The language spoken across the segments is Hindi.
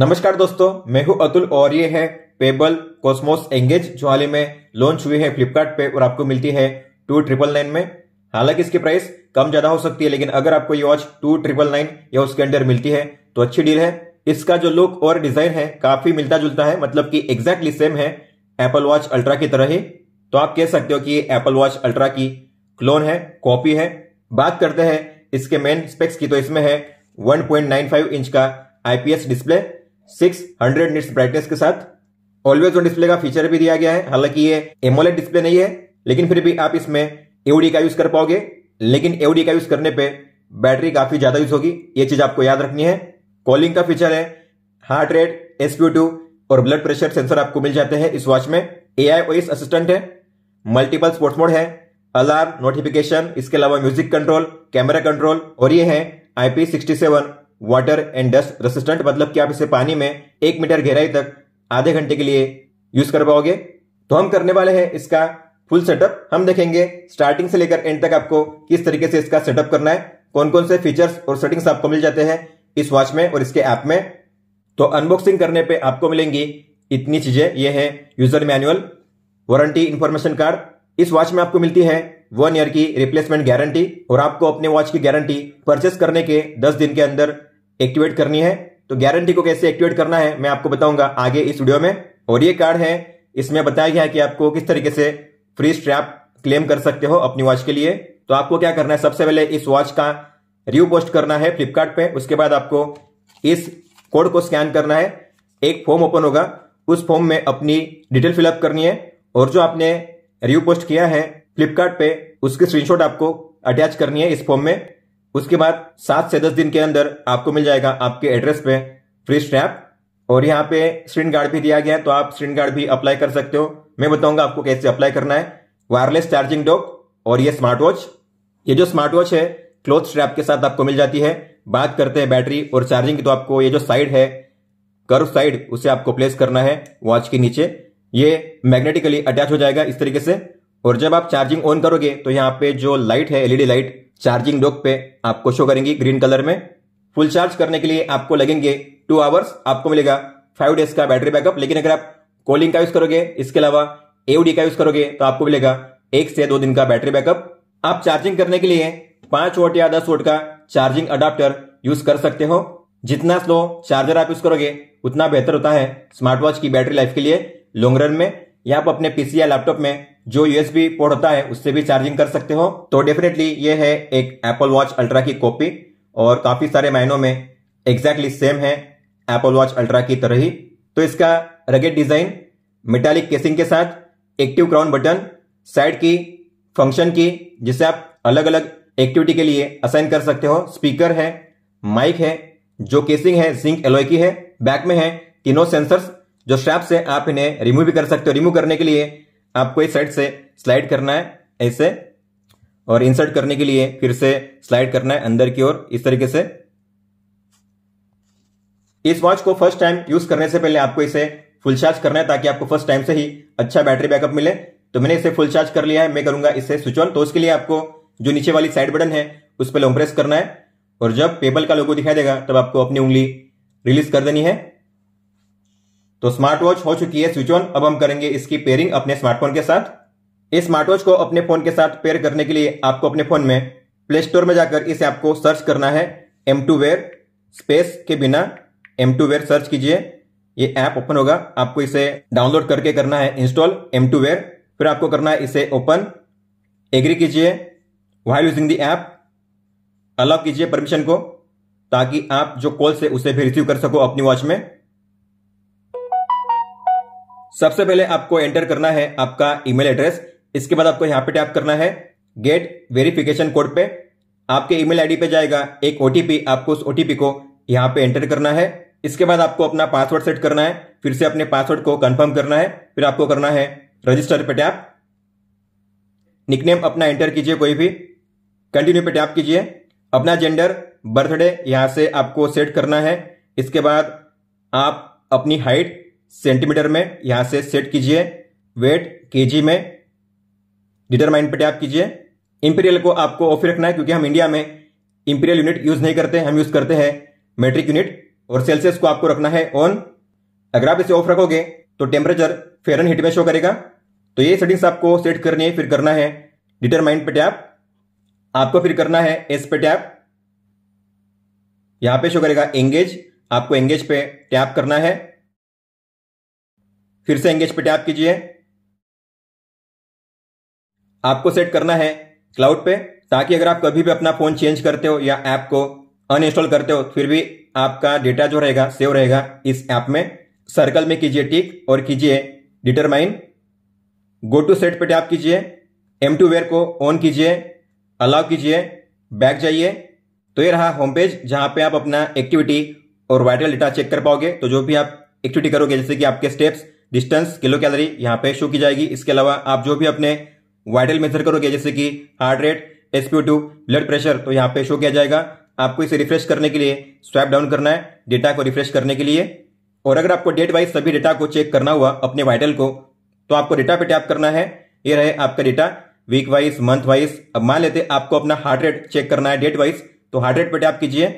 नमस्कार दोस्तों, मैं हूं अतुल और ये है पेबल कॉस्मोस एंगेज जो हाल ही में लॉन्च हुई है फ्लिपकार्ट पे और आपको मिलती है 2999 में। हालांकि इसकी प्राइस कम ज्यादा हो सकती है, लेकिन अगर आपको ये वॉच 2999 या उसके अंदर मिलती है तो अच्छी डील है। इसका जो लुक और डिजाइन है काफी मिलता जुलता है, मतलब की एग्जैक्टली सेम है एप्पल वॉच अल्ट्रा की तरह ही। तो आप कह सकते हो कि ये एप्पल वॉच अल्ट्रा की क्लोन है, कॉपी है। बात करते हैं इसके मेन स्पेक्स की, तो इसमें है 1.95 इंच का IPS डिस्प्ले 600 निट्स ब्राइटनेस के साथ। ऑलवेज ऑन डिस्प्ले का फीचर भी दिया गया है। हालांकि ये AMOLED डिस्प्ले नहीं है, लेकिन फिर भी आप इसमें AOD का यूज कर पाओगे, लेकिन AOD का यूज करने पे बैटरी काफी ज्यादा यूज होगी, ये चीज आपको याद रखनी है। कॉलिंग का फीचर है, हार्ट रेट, SpO2 और ब्लड प्रेशर सेंसर आपको मिल जाते हैं इस वॉच में। AI वॉइस असिस्टेंट है, मल्टीपल स्पोर्ट्स मोड है, अलार्म, नोटिफिकेशन, इसके अलावा म्यूजिक कंट्रोल, कैमरा कंट्रोल, और ये है IP67 water and dust resistant, मतलब कि आप इसे पानी में 1 मीटर गहराई तक आधे घंटे के लिए यूज कर पाओगे। तो हम करने वाले हैं इसका फुल सेटअप। हम देखेंगे स्टार्टिंग से लेकर एंड तक आपको किस तरीके से इसका सेटअप करना है, कौन कौन से फीचर्स और सेटिंग्स आपको मिल जाते हैं इस वॉच में और इसके ऐप में। तो अनबॉक्सिंग करने पे आपको मिलेंगी इतनी चीजें। ये है user manual, warranty information card. इस वॉच में आपको मिलती है 1 ईयर की रिप्लेसमेंट गारंटी और आपको अपने वॉच की गारंटी परचेस करने के 10 दिन के अंदर एक्टिवेट करनी है। तो गारंटी को कैसे एक्टिवेट करना है मैं आपको बताऊंगा आगे इस वीडियो में। और ये कार्ड है, इसमें बताया गया है कि आपको किस तरीके से फ्री स्ट्रैप क्लेम कर सकते हो अपनी वॉच के लिए। तो आपको क्या करना है, सबसे पहले इस वॉच का रिव्यू पोस्ट करना है फ्लिपकार्ट पे। उसके बाद आपको इस कोड को स्कैन करना है, एक फॉर्म ओपन होगा, उस फॉर्म में अपनी डिटेल फिलअप करनी है और जो आपने रिव्यू पोस्ट किया है फ्लिपकार्ट पे उसकी स्क्रीनशॉट आपको अटैच करनी है इस फॉर्म में। उसके बाद 7 से 10 दिन के अंदर आपको मिल जाएगा आपके एड्रेस पे फ्री स्ट्रैप। और यहाँ पे स्क्रीन गार्ड भी दिया गया है, तो आप स्क्रीन गार्ड भी अप्लाई कर सकते हो। मैं बताऊंगा आपको कैसे अप्लाई करना है। वायरलेस चार्जिंग डॉक और ये स्मार्ट वॉच, ये जो स्मार्ट वॉच है क्लोथ स्ट्रैप के साथ आपको मिल जाती है। बात करते हैं बैटरी और चार्जिंग की, तो आपको ये जो साइड है कर्व साइड उसे आपको प्लेस करना है वॉच के नीचे, ये मैग्नेटिकली अटैच हो जाएगा इस तरीके से। और जब आप चार्जिंग ऑन करोगे तो यहाँ पे जो लाइट है LED लाइट चार्जिंग डॉक पे आपको शो करेंगी ग्रीन कलर में। फुल चार्ज करने के लिए आपको लगेंगे 2 आवर्स, आपको मिलेगा 5 डेज का बैटरी बैकअप। लेकिन अगर आप कॉलिंग का यूज करोगे, इसके अलावा AOD का यूज करोगे, तो आपको मिलेगा 1 से 2 दिन का बैटरी बैकअप। आप चार्जिंग करने के लिए 5 वोट या 10 वोट का चार्जिंग अडाप्टर यूज कर सकते हो। जितना स्लो चार्जर आप यूज करोगे उतना बेहतर होता है स्मार्ट वॉच की बैटरी लाइफ के लिए लॉन्ग रन में। या आप अपने PC या लैपटॉप में जो USB पोर्ट होता है उससे भी चार्जिंग कर सकते हो। तो डेफिनेटली ये है एक एप्पल वॉच अल्ट्रा की कॉपी और काफी सारे मायनों में एग्जैक्टली सेम है एप्पल वॉच अल्ट्रा की तरह ही। तो इसका रगेड डिजाइन, मेटालिक केसिंग के साथ, active crown button, side key, function key, जिसे आप अलग अलग एक्टिविटी के लिए असाइन कर सकते हो, स्पीकर है, माइक है, जो केसिंग है जिंक एलॉय की है, बैक में है तीनों सेंसर्स जो स्ट्रैप से आप इन्हें रिमूव भी कर सकते हो। रिमूव करने के लिए आपको इस साइड से स्लाइड करना है ऐसे, और इंसर्ट करने के लिए फिर से स्लाइड करना है अंदर की ओर इस तरीके से। इस वॉच को फर्स्ट टाइम यूज करने से पहले आपको इसे फुल चार्ज करना है ताकि आपको फर्स्ट टाइम से ही अच्छा बैटरी बैकअप मिले। तो मैंने इसे फुल चार्ज कर लिया है, मैं करूंगा इसे स्विच ऑन। तो उसके लिए आपको जो नीचे वाली साइड बटन है उस पर लॉन्ग प्रेस करना है और जब पेबल का लोगो दिखाई देगा तब आपको अपनी उंगली रिलीज कर देनी है। तो स्मार्ट वॉच हो चुकी है स्विच ऑन। अब हम करेंगे इसकी पेयरिंग अपने स्मार्टफोन के साथ। इस स्मार्ट वॉच को अपने फोन के साथ पेयर करने के लिए आपको अपने फोन में प्ले स्टोर में जाकर इसे आपको सर्च करना है M2Wear, स्पेस के बिना M2Wear सर्च कीजिए, ये ऐप ओपन होगा। आपको इसे डाउनलोड करके करना है इंस्टॉल M2Wear, फिर आपको करना है इसे ओपन, एग्री कीजिए while using the app, allow कीजिए परमिशन को ताकि आप जो कॉल से उसे भी रिसीव कर सको अपनी वॉच में। सबसे पहले आपको एंटर करना है आपका ईमेल एड्रेस, इसके बाद आपको यहाँ पे टैप करना है गेट वेरिफिकेशन कोड पे। आपके ईमेल आईडी पे जाएगा एक OTP, आपको उस OTP को यहाँ पे एंटर करना है। इसके बाद आपको अपना पासवर्ड सेट करना है, फिर से अपने पासवर्ड को कंफर्म करना है, फिर आपको करना है रजिस्टर पे टैप, निकनेम अपना एंटर कीजिए कोई भी, कंटिन्यू पे टैप कीजिए, अपना जेंडर, बर्थडे यहाँ से आपको सेट करना है। इसके बाद आप अपनी हाइट सेंटीमीटर में यहां से सेट कीजिए, वेट केजी में, डिटरमाइन पे टैप कीजिए। इंपीरियल को आपको ऑफ रखना है क्योंकि हम इंडिया में इंपीरियल यूनिट यूज नहीं करते, हम यूज करते हैं मेट्रिक यूनिट। और सेल्सियस को आपको रखना है ऑन। अगर आप इसे ऑफ रखोगे तो टेम्परेचर फ़ारेनहाइट में शो करेगा। तो ये सेटिंग्स आपको सेट करनी है। फिर करना है डिटरमाइन पे टैप, आपको फिर करना है एस पे टैप। यहां पे शो करेगा एंगेज, आपको एंगेज पे टैप करना है। फिर से एंगेज पे टैप कीजिए। आपको सेट करना है क्लाउड पे, ताकि अगर आप कभी भी अपना फोन चेंज करते हो या ऐप को अनइंस्टॉल करते हो फिर भी आपका डेटा जो रहेगा सेव रहेगा इस ऐप में। सर्कल में कीजिए टिक और कीजिए डिटरमाइन। गो टू सेट पे टैप कीजिए, M2Wear को ऑन कीजिए, अलाउ कीजिए, बैक जाइए। तो ये रहा होम पेज, जहां पे आप अपना एक्टिविटी और वाइटल डेटा चेक कर पाओगे। तो जो भी आप एक्टिविटी करोगे जैसे कि आपके स्टेप्स, डिस्टेंस, किलो कैलोरी यहां पे शो की जाएगी। इसके अलावा आप जो भी अपने वाइटल मेजर करोगे जैसे कि heart rate, SpO2, blood pressure, तो यहाँ पे शो किया जाएगा। आपको इसे रिफ्रेश करने के लिए स्वाइप डाउन करना है डेटा को रिफ्रेश करने के लिए। और अगर आपको डेट वाइज सभी डेटा को चेक करना हुआ अपने वाइटल को, तो आपको डेटा पे टैप करना है। ये रहे आपका data week wise, month wise. अब मान लेते आपको अपना हार्ट रेट चेक करना है डेट वाइज, तो हार्ट रेट पे टैप कीजिए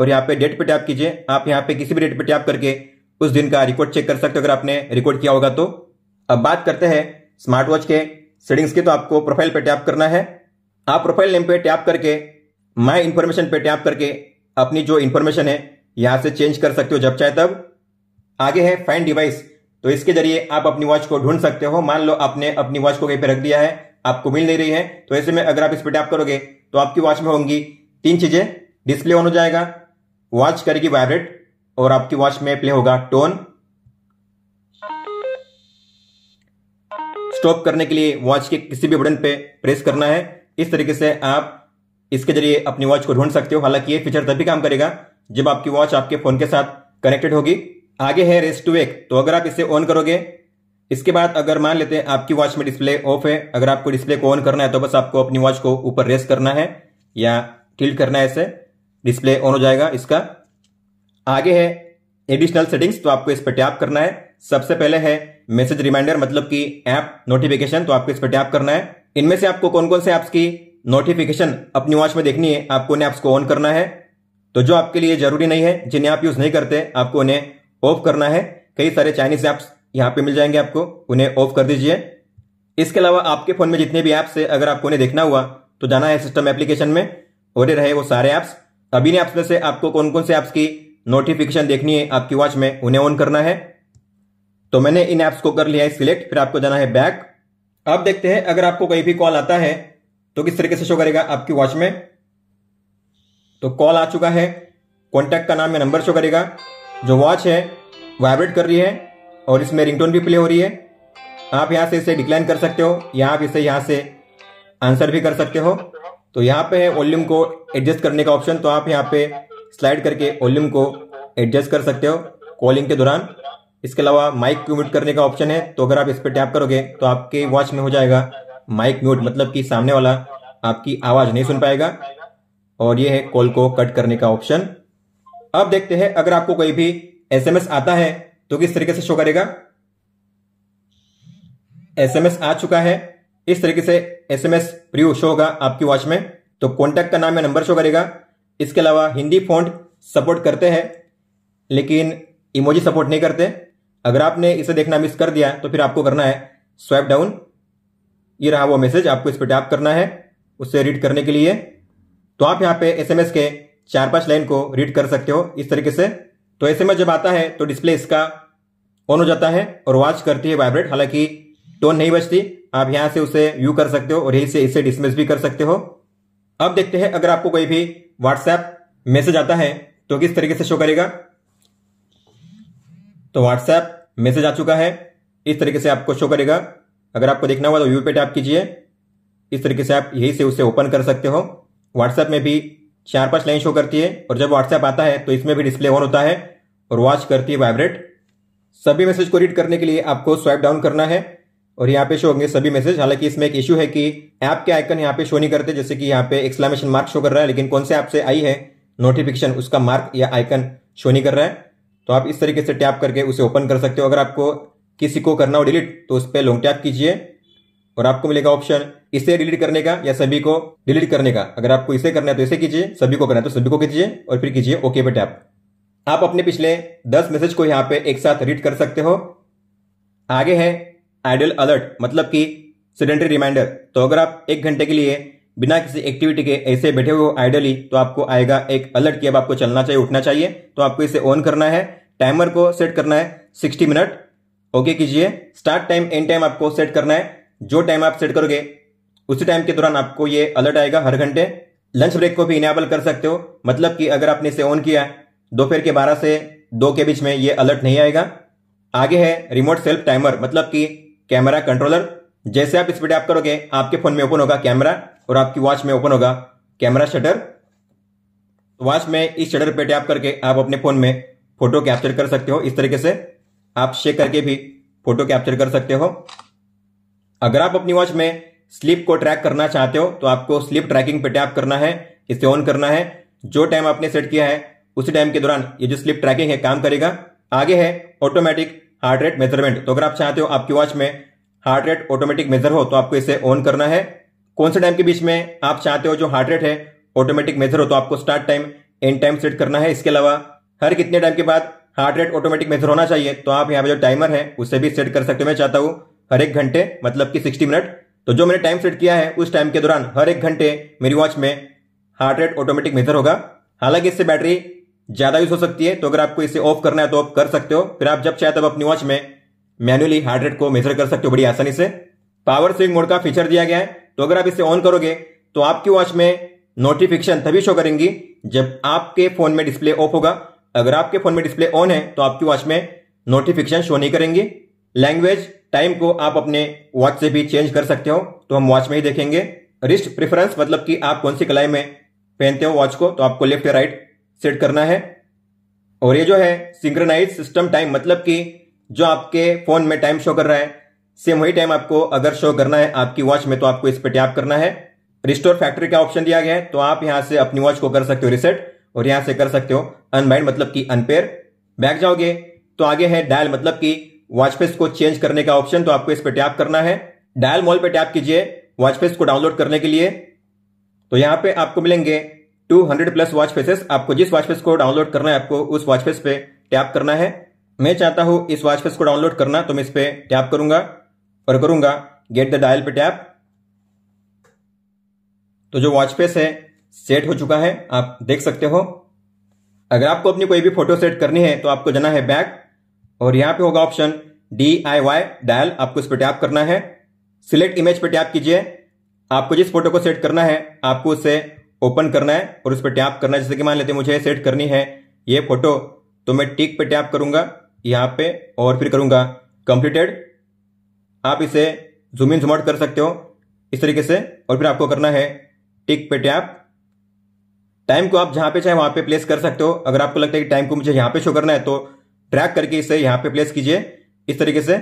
और यहाँ पे डेट पे टैप कीजिए। आप यहाँ पे किसी भी डेट पे टैप करके उस दिन का रिकॉर्ड चेक कर सकते हो अगर आपने रिकॉर्ड किया होगा तो। अब बात करते हैं स्मार्ट वॉच के सेटिंग्स की। तो आपको प्रोफाइल पे टैप करना है। आप प्रोफाइल नेम पे टैप करके माई इन्फॉर्मेशन पे टैप करके अपनी जो इन्फॉर्मेशन है यहाँ से चेंज कर सकते हो जब चाहे तब। आगे है फाइंड डिवाइस, तो इसके जरिए आप अपनी वॉच को ढूंढ सकते हो। मान लो आपने अपनी वॉच को कहीं पे रख दिया है, आपको मिल नहीं रही है, तो ऐसे में अगर आप इस पे टैप करोगे तो आपकी वॉच में होंगी तीन चीजें। डिस्प्ले ऑन हो जाएगा, वॉच करेगी वाइब्रेट और आपकी वॉच में प्ले होगा टोन। स्टॉप करने के लिए वॉच के किसी भी बटन पे प्रेस करना है। इस तरीके से आप इसके जरिए अपनी वॉच को ढूंढ सकते हो। हालांकि ये फीचर तभी काम करेगा जब आपकी वॉच आपके फोन के साथ कनेक्टेड होगी। आगे है रेस्ट टू वेक, तो अगर आप इसे ऑन करोगे, इसके बाद अगर मान लेते हैं आपकी वॉच में डिस्प्ले ऑफ है, अगर आपको डिस्प्ले को ऑन करना है तो बस आपको अपनी वॉच को ऊपर रेस्ट करना है या टिल्ट करना है, ऐसे डिस्प्ले ऑन हो जाएगा इसका। आगे है एडिशनल सेटिंग्स, तो आपको इस पर टैप करना है। सबसे पहले है मैसेज रिमाइंडर, मतलब कि ऐप नोटिफिकेशन, तो आपको इस पर टैप करना है। इनमें से आपको कौन कौन से ऐप्स की नोटिफिकेशन अपनी वॉच में देखनी है आपको उन्हें ऐप्स को ऑन करना है। तो जो आपके लिए जरूरी नहीं है, जिन्हें आप यूज नहीं करते, आपको उन्हें ऑफ करना है। कई सारे चाइनीज ऐप्स यहाँ पे मिल जाएंगे आपको, उन्हें ऑफ कर दीजिए। इसके अलावा आपके फोन में जितने भी ऐप्स है अगर आपको उन्हें देखना हुआ तो जाना है सिस्टम एप्लीकेशन में और ये रहे वो सारे ऐप्स। अब इन ऐप्स में से आपको कौन कौन से ऐप्स की नोटिफिकेशन देखनी है आपकी वॉच में, उन्हें ऑन करना है। तो मैंने इन ऐप्स को कर लिया है सिलेक्ट, फिर आपको जाना है बैक। अब देखते हैं अगर आपको कहीं भी कॉल आता है तो किस तरीके से शो करेगा आपकी वॉच में। तो कॉल आ चुका है, कॉन्टैक्ट का नाम या नंबर शो करेगा, जो वॉच है वाइब्रेट कर रही है और इसमें रिंगटोन भी प्ले हो रही है। आप यहाँ से इसे डिक्लाइन कर सकते हो या आप इसे यहाँ से आंसर भी कर सकते हो। तो यहाँ पे है वॉल्यूम को एडजस्ट करने का ऑप्शन, तो आप यहाँ पे स्लाइड करके वॉल्यूम को एडजस्ट कर सकते हो कॉलिंग के दौरान। इसके अलावा माइक को म्यूट करने का ऑप्शन है, तो अगर आप इस पर टैप करोगे तो आपके वॉच में हो जाएगा माइक म्यूट, मतलब कि सामने वाला आपकी आवाज़ नहीं सुन पाएगा। और ये है कॉल को कट करने का ऑप्शन। अब देखते हैं अगर आपको कोई भी एसएमएस आता है तो किस तरीके से शो करेगा। एसएमएस आ चुका है, इस तरीके से एसएमएस प्रीव्यू शो होगा आपकी वॉच में। तो कॉन्टैक्ट का नाम या नंबर शो करेगा। इसके अलावा हिंदी फॉन्ट सपोर्ट करते हैं लेकिन इमोजी सपोर्ट नहीं करते। अगर आपने इसे देखना मिस कर दिया तो फिर आपको करना है स्वाइप डाउन। ये रहा वो मैसेज, आपको इस पर टैप करना है उससे रीड करने के लिए। तो आप यहाँ पे एसएमएस के 4-5 लाइन को रीड कर सकते हो इस तरीके से। तो एसएमएस जब आता है तो डिस्प्ले इसका ऑन हो जाता है और वॉच करती है वाइब्रेट, हालांकि टोन नहीं बजती। आप यहाँ से उसे व्यू कर सकते हो और यहीं से इसे डिसमिस भी कर सकते हो। अब देखते हैं अगर आपको कोई भी व्हाट्सएप मैसेज आता है तो किस तरीके से शो करेगा। तो व्हाट्सएप मैसेज आ चुका है, इस तरीके से आपको शो करेगा। अगर आपको देखना हुआ तो व्यू पे टैप कीजिए, इस तरीके से आप यहीं से उसे ओपन कर सकते हो। व्हाट्सएप में भी 4-5 लाइन शो करती है और जब व्हाट्सएप आता है तो इसमें भी डिस्प्ले ऑन होता है और वॉच करती है वाइब्रेट। सभी मैसेज को रीड करने के लिए आपको स्वाइप डाउन करना है और यहाँ पे शो होंगे सभी मैसेज। हालांकि इसमें एक इशू है कि ऐप के आइकन यहाँ पे शो नहीं करते, जैसे कि यहाँ पे एक्सक्लेमेशन मार्क शो कर रहा है लेकिन कौन से ऐप से आई है नोटिफिकेशन उसका मार्क या आइकन शो नहीं कर रहा है। तो आप इस तरीके से टैप करके उसे ओपन कर सकते हो। अगर आपको किसी को करना हो डिलीट तो उस पर लॉन्ग टैप कीजिए और आपको मिलेगा ऑप्शन इसे डिलीट करने का या सभी को डिलीट करने का। अगर आपको इसे करना है तो इसे कीजिए, सभी को करना है तो सभी को कीजिए और फिर कीजिए ओके पे टैप। आप अपने पिछले 10 मैसेज को यहाँ पे एक साथ रीड कर सकते हो। आगे है आइडल अलर्ट मतलब कि सेडेंटरी रिमाइंडर। तो अगर आप एक घंटे के लिए बिना किसी एक्टिविटी के ऐसे बैठे हुए हो आइडली तो आपको आएगा एक अलर्ट कि अब आपको चलना चाहिए, उठना चाहिए। तो आपको इसे ऑन करना है, टाइमर को सेट करना है 60 मिनट, ओके कीजिए। स्टार्ट टाइम एंड टाइम आपको सेट करना है, जो टाइम आप सेट करोगे उसी टाइम के दौरान आपको ये अलर्ट आएगा हर घंटे। लंच ब्रेक को भी इनेबल कर सकते हो, मतलब कि अगर आपने इसे ऑन किया दोपहर के 12 से 2 के बीच में ये अलर्ट नहीं आएगा। आगे है रिमोट सेल्फ टाइमर मतलब कि कैमरा कंट्रोलर। जैसे आप इस पर टैप करोगे आपके फोन में ओपन होगा कैमरा और आपकी वॉच में ओपन होगा कैमरा शटर। वॉच में इस शटर पे टैप करके आप अपने फोन में फोटो कैप्चर कर सकते हो। इस तरीके से आप शेक करके भी फोटो कैप्चर कर सकते हो। अगर आप अपनी वॉच में स्लीप को ट्रैक करना चाहते हो तो आपको स्लीप ट्रैकिंग पे टैप करना है, इसे ऑन करना है। जो टाइम आपने सेट किया है उसी टाइम के दौरान ये जो स्लीप ट्रैकिंग है काम करेगा। आगे है ऑटोमेटिक हार्ट रेट मेजरमेंट। तो अगर आप चाहते हो आपकी वॉच में हार्ट रेट ऑटोमेटिक मेजर हो तो आपको इसे ऑन करना है। कौन से टाइम के बीच में आप चाहते हो जो हार्ट रेट है ऑटोमेटिक मेजर हो तो आपको start time end time set करना है। इसके अलावा हर कितने टाइम के बाद हार्ट रेट ऑटोमेटिक मेजर होना चाहिए तो आप यहाँ पे जो टाइमर है उसे भी सेट कर सकते हो। मैं चाहता हूँ हर एक घंटे मतलब कि 60 मिनट, तो जो मैंने टाइम सेट किया है उस टाइम के दौरान हर एक घंटे मेरी वॉच में हार्ट रेट ऑटोमेटिक मेजर होगा। हालांकि इससे बैटरी ज्यादा यूज हो सकती है तो अगर आपको इसे ऑफ करना है तो ऑफ कर सकते हो। फिर आप जब चाहे तब अपनी वॉच में मैन्युअली हार्ट रेट को मेजर कर सकते हो बड़ी आसानी से। पावर सेविंग मोड का फीचर दिया गया है, तो अगर आप इसे ऑन करोगे तो आपकी वॉच में नोटिफिकेशन तभी शो करेंगी जब आपके फोन में डिस्प्ले ऑफ होगा। अगर आपके फोन में डिस्प्ले ऑन है तो आपकी वॉच में नोटिफिकेशन शो नहीं करेंगी। लैंग्वेज टाइम को आप अपने वॉच से भी चेंज कर सकते हो, तो हम वॉच में ही देखेंगे। रिस्ट प्रेफरेंस मतलब कि आप कौन सी कलाई में पहनते हो वॉच को, तो आपको लेफ्ट या राइट सेट करना है। और ये जो है सिंक्रोनाइज सिस्टम टाइम मतलब कि जो आपके फोन में टाइम शो कर रहा है सेम वही टाइम आपको अगर शो करना है आपकी वॉच में तो आपको इस पर टैप करना है। रिस्टोर फैक्ट्री का ऑप्शन दिया गया है, तो आप यहां से अपनी वॉच को कर सकते हो रिसेट और यहां से कर सकते हो अनबाइंड मतलब कि अनपेयर। बैक जाओगे तो आगे है डायल मतलब कि वॉच फेस को चेंज करने का ऑप्शन, तो आपको इस पर टैप करना है। डायल मॉल पर टैप कीजिए वॉच फेस को डाउनलोड करने के लिए। तो यहाँ पे आपको मिलेंगे 200+ वॉच फेसेस। आपको जिस वॉच फेस को डाउनलोड करना है आपको उस वॉच फेस पे टैप करना है। मैं चाहता हूं इस वॉच फेस को डाउनलोड करना तो मैं इस पे टैप करूंगा और करूंगा गेट द डायल पे टैप। तो जो वॉच फेस है सेट हो चुका है, आप देख सकते हो। अगर आपको अपनी कोई भी फोटो सेट करनी है तो आपको जाना है बैक और यहाँ पे होगा ऑप्शन DIY डायल, आपको इस पर टैप करना है। सिलेक्ट इमेज पे टैप कीजिए। आपको जिस फोटो को सेट करना है आपको उसे ओपन करना है और उस पर टैप करना है। जैसे कि मान लेते हैं मुझे सेट करनी है ये फोटो, तो मैं टिक पे टैप करूंगा यहाँ पे और फिर करूंगा कंप्लीटेड। आप इसे जूम इन जूम आउट कर सकते हो इस तरीके से और फिर आपको करना है टिक पे टैप। टाइम को आप जहां पे चाहे वहां पे प्लेस कर सकते हो। अगर आपको लगता है कि टाइम को मुझे यहाँ पे शो करना है तो ट्रैक करके इसे यहाँ पे प्लेस कीजिए इस तरीके से।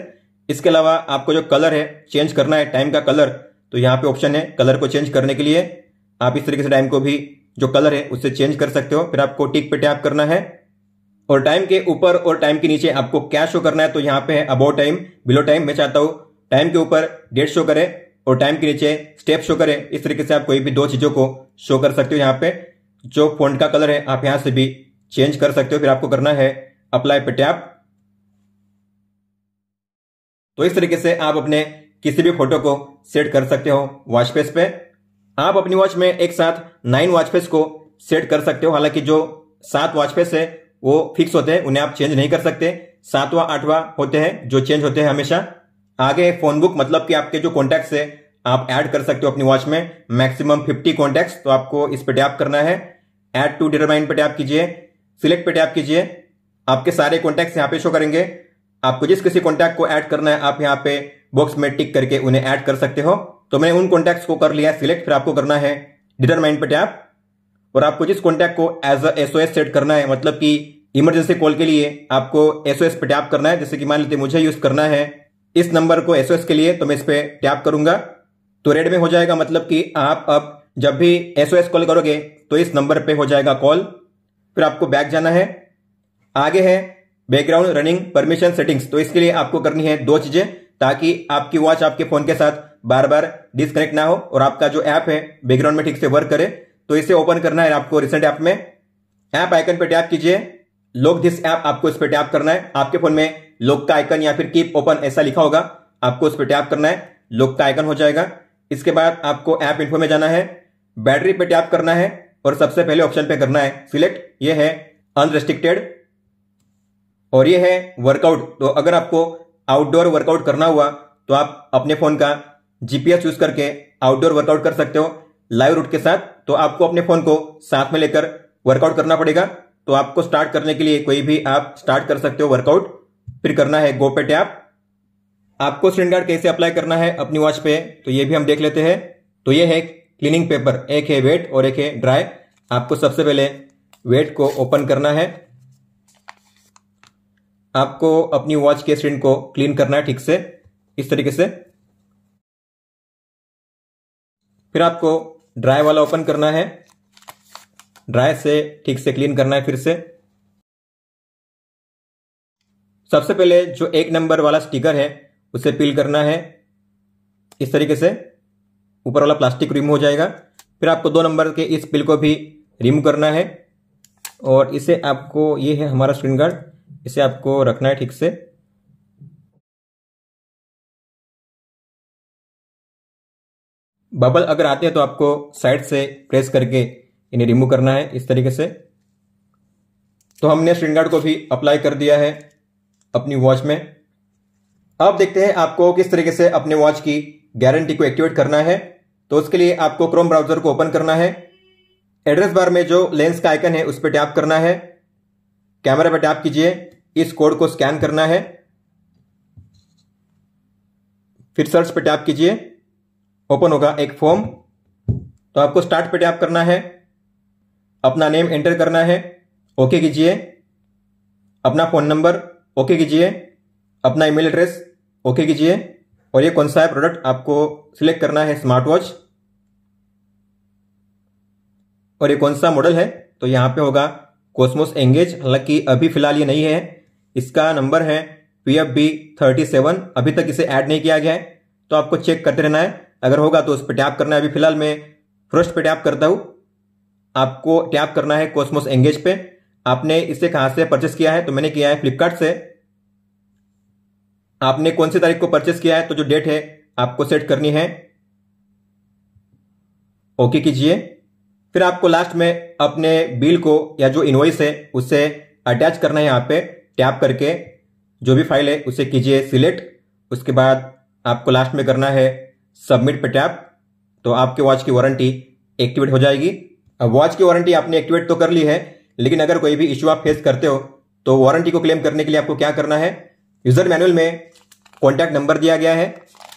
इसके अलावा आपको जो कलर है चेंज करना है टाइम का कलर, तो यहाँ पे ऑप्शन है कलर को चेंज करने के लिए। आप इस तरीके से टाइम को भी जो कलर है उससे चेंज कर सकते हो। फिर आपको टिक पे टैप करना है और टाइम के ऊपर और टाइम के नीचे आपको क्या शो करना है, तो यहाँ पे है अबाउट टाइम बिलो टाइम। मैं चाहता हूँ टाइम के ऊपर डेट शो करे और टाइम के नीचे स्टेप शो करे। इस तरीके से आप कोई भी दो चीजों को शो कर सकते हो। यहाँ पे जो फ़ॉन्ट का कलर है आप यहाँ से भी चेंज कर सकते हो। फिर आपको करना है अप्लाई पे टैप। तो इस तरीके से आप अपने किसी भी फोटो को सेट कर सकते हो वॉच फेस पे। आप अपनी वॉच में एक साथ 9 वॉच फेस को सेट कर सकते हो। हालांकि जो 7 वॉच फेस है वो फिक्स होते हैं, उन्हें आप चेंज नहीं कर सकते। 7वां 8वां होते हैं जो चेंज होते हैं हमेशा। आगे फोन बुक मतलब कि आपके जो कॉन्टैक्ट्स है आप ऐड कर सकते हो अपनी वॉच में। मैक्सिमम 50 कॉन्टैक्ट्स, तो आपको इस पे टैप करना है। ऐड टू डिटरमाइन पे टैप कीजिए। सिलेक्ट पे टैप कीजिए। आपके सारे कॉन्टैक्ट्स यहाँ पे शो करेंगे। आपको जिस किसी कॉन्टैक्ट को ऐड करना है आप यहाँ पे बॉक्स में टिक करके उन्हें ऐड कर सकते हो। तो मैं उन कॉन्टैक्ट्स को कर लिया सिलेक्ट। फिर आपको करना है डिटरमाइन पे टैप और आपको जिस कॉन्टैक्ट को एज अ SOS सेट करना है मतलब कि इमरजेंसी कॉल के लिए आपको SOS पे टैप करना है। जैसे कि मान लेते मुझे यूज करना है इस नंबर को SOS के लिए, तो मैं इस पे टैप करूंगा तो रेड में हो जाएगा मतलब कि आप अब जब भी SOS कॉल करोगे तो इस नंबर पे हो जाएगा कॉल। फिर आपको बैक जाना है। आगे है बैकग्राउंड रनिंग परमिशन सेटिंग्स। तो इसके लिए आपको करनी है दो चीजें ताकि आपकी वॉच आपके फोन के साथ बार बार डिस्कनेक्ट ना हो और आपका जो ऐप है बैकग्राउंड में ठीक से वर्क करे। तो इसे ओपन करना है आपको रिसेंट ऐप में। ऐप आइकन पे टैप कीजिए। लॉक दिस ऐप, आपको इस पर टैप करना है। आपके फोन में लॉक का आइकन या फिर कीप ओपन ऐसा लिखा होगा, आपको इस पर टैप करना है, लॉक का आइकन हो जाएगा। इसके बाद आपको ऐप इन्फो में जाना है, बैटरी पे टैप करना है और सबसे पहले ऑप्शन पे करना है सिलेक्ट। ये है अनरेस्ट्रिक्टेड और ये है वर्कआउट। तो अगर आपको आउटडोर वर्कआउट करना हुआ तो आप अपने फोन का जीपीएस यूज करके आउटडोर वर्कआउट कर सकते हो लाइव रूट के साथ। तो आपको अपने फोन को साथ में लेकर वर्कआउट करना पड़ेगा। तो आपको स्टार्ट करने के लिए कोई भी आप स्टार्ट कर सकते हो वर्कआउट, फिर करना है गो पे टैप। आपको स्क्रीन गार्ड कैसे अप्लाई करना है अपनी वॉच पे तो ये भी हम देख लेते हैं। तो ये है क्लीनिंग पेपर, एक है वेट और एक है ड्राई। आपको सबसे पहले वेट को ओपन करना है, आपको अपनी वॉच के स्क्रीन को क्लीन करना है ठीक से, इस तरीके से। फिर आपको ड्राई वाला ओपन करना है, ड्राई से ठीक से क्लीन करना है फिर से। सबसे पहले जो 1 नंबर वाला स्टिकर है उसे पील करना है इस तरीके से, ऊपर वाला प्लास्टिक रिमूव हो जाएगा। फिर आपको 2 नंबर के इस पील को भी रिमूव करना है और इसे आपको, ये है हमारा स्क्रीन गार्ड, इसे आपको रखना है ठीक से। बबल अगर आते हैं तो आपको साइड से प्रेस करके इन्हें रिमूव करना है इस तरीके से। तो हमने स्क्रीन गार्ड को भी अप्लाई कर दिया है अपनी वॉच में। अब देखते हैं आपको किस तरीके से अपने वॉच की गारंटी को एक्टिवेट करना है। तो उसके लिए आपको क्रोम ब्राउजर को ओपन करना है, एड्रेस बार में जो लेंस का आइकन है उस पर टैप करना है, कैमरा पर टैप कीजिए, इस कोड को स्कैन करना है, फिर सर्च पर टैप कीजिए, ओपन होगा एक फॉर्म। तो आपको स्टार्ट पर टैप करना है, अपना नेम एंटर करना है, ओके कीजिए, अपना फोन नंबर ओके कीजिए, अपना ईमेल एड्रेस ओके कीजिए और ये कौन सा है प्रोडक्ट आपको सिलेक्ट करना है, स्मार्ट वॉच, और ये कौन सा मॉडल है तो यहाँ पे होगा कॉस्मोस एंगेज। हालांकि अभी फिलहाल ये नहीं है, इसका नंबर है PFB 37, अभी तक इसे ऐड नहीं किया गया है तो आपको चेक करते रहना है, अगर होगा तो उस पर टैप करना है। अभी फिलहाल मैं फर्स्ट पे टैप करता हूँ, आपको टैप करना है कॉस्मोस एंगेज पे। आपने इसे कहाँ से परचेस किया है तो मैंने किया है फ्लिपकार्ट से। आपने कौन सी तारीख को परचेस किया है तो जो डेट है आपको सेट करनी है, ओके कीजिए। फिर आपको लास्ट में अपने बिल को या जो इनवॉइस है उसे अटैच करना है, यहाँ पे टैप करके जो भी फाइल है उसे कीजिए सिलेक्ट। उसके बाद आपको लास्ट में करना है सबमिट पे टैप, तो आपके वॉच की वारंटी एक्टिवेट हो जाएगी। अब वॉच की वारंटी आपने एक्टिवेट तो कर ली है, लेकिन अगर कोई भी इश्यू आप फेस करते हो तो वारंटी को क्लेम करने के लिए आपको क्या करना है, यूजर मैनुअल में कॉन्टैक्ट नंबर दिया गया है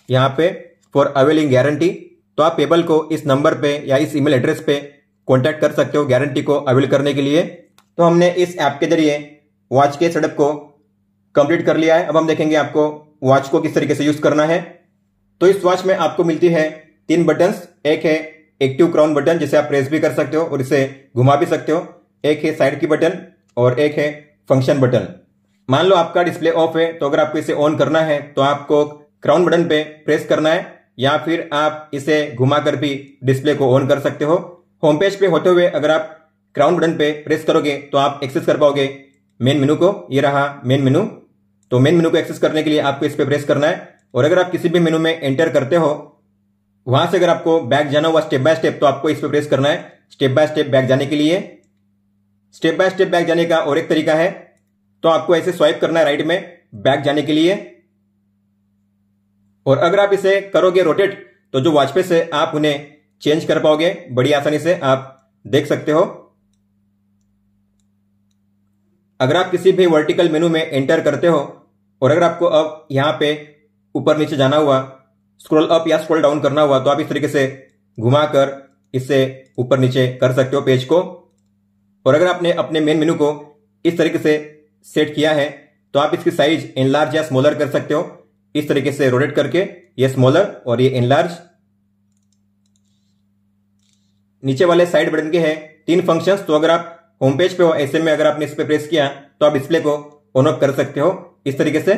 यहाँ पे फॉर अवेलिंग गारंटी। तो आप पेबल को इस नंबर पे या इस ईमेल एड्रेस पे कॉन्टैक्ट कर सकते हो गारंटी को अवेल करने के लिए। तो हमने इस ऐप के जरिए वॉच के सेटअप को कंप्लीट कर लिया है। अब हम देखेंगे आपको वॉच को किस तरीके से यूज करना है। तो इस वॉच में आपको मिलती है 3 बटन्स, एक है एक्टिव क्राउन बटन जिसे आप प्रेस भी कर सकते हो और इसे घुमा भी सकते हो, एक है साइड की बटन और एक है फंक्शन बटन। मान लो आपका डिस्प्ले ऑफ है तो अगर आपको इसे ऑन करना है तो आपको क्राउन बटन पे प्रेस करना है या फिर आप इसे घुमाकर भी डिस्प्ले को ऑन कर सकते हो। होम पेज पे होते हुए अगर आप क्राउन बटन पे प्रेस करोगे तो आप एक्सेस कर पाओगे मेन मेनू को। ये रहा मेन मेनू। तो मेन मेनू को एक्सेस करने के लिए आपको इस पे प्रेस करना है और अगर आप किसी भी मेनू में एंटर करते हो, वहां से अगर आपको बैक जाना हुआ स्टेप बाय स्टेप तो आपको इस पे प्रेस करना है स्टेप बाय स्टेप बैक जाने के लिए। स्टेप बाय स्टेप बैक जाने का और एक तरीका है, तो आपको ऐसे स्वाइप करना है राइट में बैक जाने के लिए। और अगर आप इसे करोगे रोटेट तो जो वॉच पे से आप उन्हें चेंज कर पाओगे, बड़ी आसानी से आप देख सकते हो। अगर आप किसी भी वर्टिकल मेनू में एंटर करते हो और अगर आपको अब यहां पे ऊपर नीचे जाना हुआ, स्क्रॉल अप या स्क्रॉल डाउन करना हुआ तो आप इस तरीके से घुमाकर इसे ऊपर नीचे कर सकते हो पेज को। और अगर आपने अपने मेन मेनू को इस तरीके से सेट किया है तो आप इसकी साइज एनलार्ज या स्मॉलर कर सकते हो इस तरीके से रोटेट करके, ये स्मॉलर और ये एनलार्ज। नीचे वाले साइड बटन के हैं 3 फंक्शंस, तो अगर आप होम पेज पे हो ऐसे में अगर आपने इस पे प्रेस किया तो आप डिस्प्ले को ऑन ऑफ कर सकते हो इस तरीके से।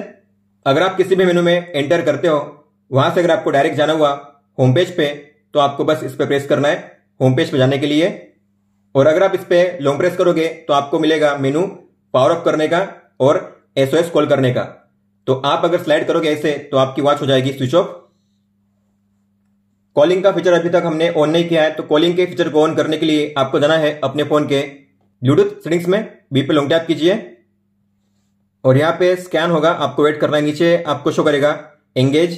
अगर आप किसी भी मेनू में एंटर करते हो, वहां से अगर आपको डायरेक्ट जाना हुआ होम पेज पे तो आपको बस इस पे प्रेस करना है होम पेज पे जाने के लिए। और अगर आप इस पे लॉन्ग प्रेस करोगे तो आपको मिलेगा मेनू पावर अप करने का और एसओएस कॉल करने का। तो आप अगर स्लाइड करोगे ऐसे तो आपकी वॉच हो जाएगी स्विच ऑफ। कॉलिंग का फीचर अभी तक हमने ऑन नहीं किया है, तो कॉलिंग के फीचर को ऑन करने के लिए आपको जाना है अपने फोन के ब्लूटूथ सेटिंग्स में, बी पे लॉन्ग टैप कीजिए और यहाँ पे स्कैन होगा, आपको वेट करना है। नीचे आपको शो करेगा एंगेज,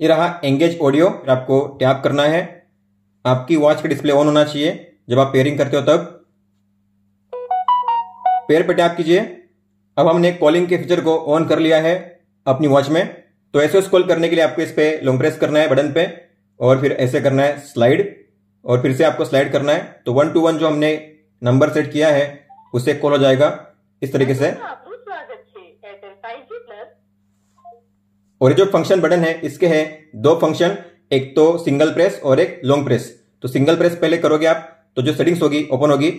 ये रहा एंगेज ऑडियो, आपको टैप करना है। आपकी वॉच का डिस्प्ले ऑन होना चाहिए जब आप पेयरिंग करते हो, तब पेयर पे टैप कीजिए। अब हमने कॉलिंग के फीचर को ऑन कर लिया है अपनी वॉच में। तो एसओएस कॉल करने के लिए आपको इस पे लॉन्ग प्रेस करना है बटन पे और फिर ऐसे करना है स्लाइड और फिर से आपको स्लाइड करना है। तो 1 to 1 जो हमने नंबर सेट किया है उससे कॉल हो जाएगा इस तरीके से। और जो फंक्शन बटन है इसके है 2 फंक्शन, एक तो सिंगल प्रेस और एक लॉन्ग प्रेस। तो सिंगल प्रेस पहले करोगे आप तो जो सेटिंग्स होगी ओपन होगी।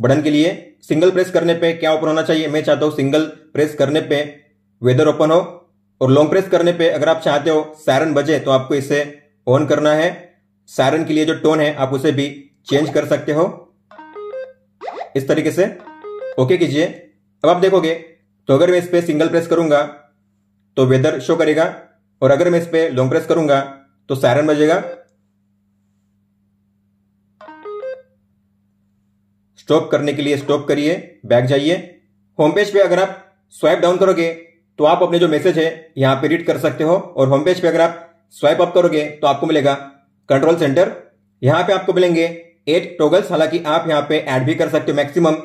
बटन के लिए सिंगल प्रेस करने पे क्या ओपन होना चाहिए? मैं चाहता हूँ सिंगल प्रेस करने पे वेदर ओपन हो, और लॉन्ग प्रेस करने पे अगर आप चाहते हो सायरन बजे तो आपको इसे ऑन करना है। सायरन के लिए जो टोन है आप उसे भी चेंज कर सकते हो इस तरीके से। ओके कीजिए। अब आप देखोगे तो अगर मैं इस पर सिंगल प्रेस करूंगा तो वेदर शो करेगा, और अगर मैं इस पर लॉन्ग प्रेस करूंगा तो सायरन बजेगा। स्टॉप करने के लिए स्टॉप करिए, बैक जाइए। होम पेज पे अगर आप स्वाइप डाउन करोगे तो आप अपने जो मैसेज है यहां पे रीड कर सकते हो, और होम पेज पे अगर आप स्वाइप अप करोगे तो आपको मिलेगा कंट्रोल सेंटर। यहां पे आपको मिलेंगे 8 टॉगल्स, हालांकि आप यहां पे ऐड भी कर सकते हो। मैक्सिमम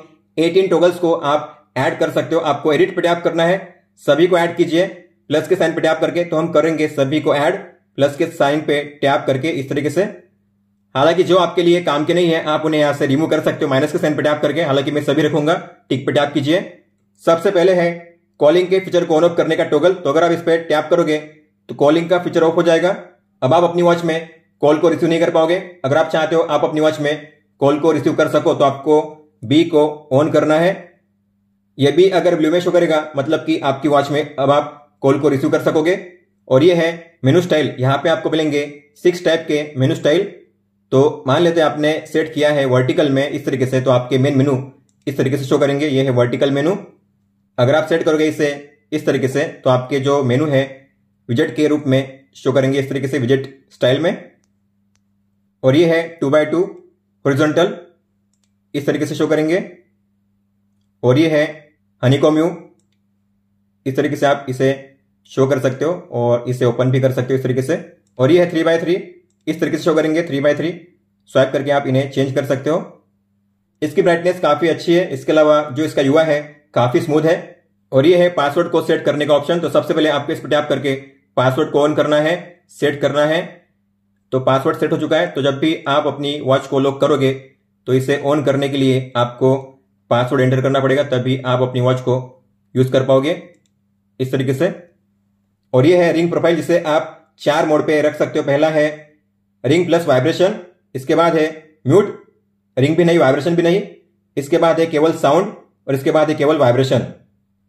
18 टॉगल्स को आप ऐड कर सकते हो। आपको एडिट पे टैप करना है, सभी को ऐड कीजिए प्लस के साइन पे टैप करके। तो हम करेंगे सभी को ऐड प्लस के साइन पे टैप करके इस तरीके से। हालांकि जो आपके लिए काम के नहीं है आप उन्हें यहां से रिमूव कर सकते हो माइनस के साइन पे टैप करके। हालांकि मैं सभी रखूंगा, टिक पे टैप कीजिए। सबसे पहले है कॉलिंग के फीचर को ऑन ऑफ करने का टॉगल। तो अगर आप इस पर टैप करोगे तो कॉलिंग का फीचर ऑफ हो जाएगा। अब आप अपनी वॉच में कॉल को रिसीव नहीं कर पाओगे। अगर आप चाहते हो आप अपनी वॉच में कॉल को रिसीव कर सको तो आपको बी को ऑन करना है। यह भी अगर ब्लू में शो करेगा मतलब कि आपकी वॉच में अब आप कॉल को रिसीव कर सकोगे। और यह है मेनू स्टाइल, यहाँ पे आपको मिलेंगे 6 टाइप के मेनू स्टाइल। तो मान लेते हैं आपने सेट किया है वर्टिकल में इस तरीके से, तो आपके मेन मेनू इस तरीके से शो करेंगे। यह है वर्टिकल मेनू। अगर आप सेट करोगे इसे इस तरीके से तो आपके जो मेनू है विजेट के रूप में शो करेंगे इस तरीके से विजेट स्टाइल में। और यह है 2x2 हॉरिजॉन्टल इस तरीके से शो करेंगे। और यह है हनीकॉम्यू, इस तरीके से आप इसे शो कर सकते हो और इसे ओपन भी कर सकते हो इस तरीके से। और ये है 3x3 इस तरीके से शो करेंगे। 3x3 स्वाइप करके आप इन्हें चेंज कर सकते हो। इसकी ब्राइटनेस काफ़ी अच्छी है। इसके अलावा जो इसका UI है काफ़ी स्मूथ है। और ये है पासवर्ड को सेट करने का ऑप्शन। तो सबसे पहले आपको इस पर टैप करके पासवर्ड को ऑन करना है, सेट करना है। तो पासवर्ड सेट हो चुका है। तो जब भी आप अपनी वॉच को लॉक करोगे तो इसे ऑन करने के लिए आपको पासवर्ड एंटर करना पड़ेगा, तभी आप अपनी वॉच को यूज कर पाओगे इस तरीके से। और ये है रिंग प्रोफाइल, जिसे आप 4 मोड पे रख सकते हो। पहला है रिंग प्लस वाइब्रेशन, इसके बाद है म्यूट, रिंग भी नहीं वाइब्रेशन भी नहीं, इसके बाद है केवल साउंड और इसके बाद है केवल वाइब्रेशन।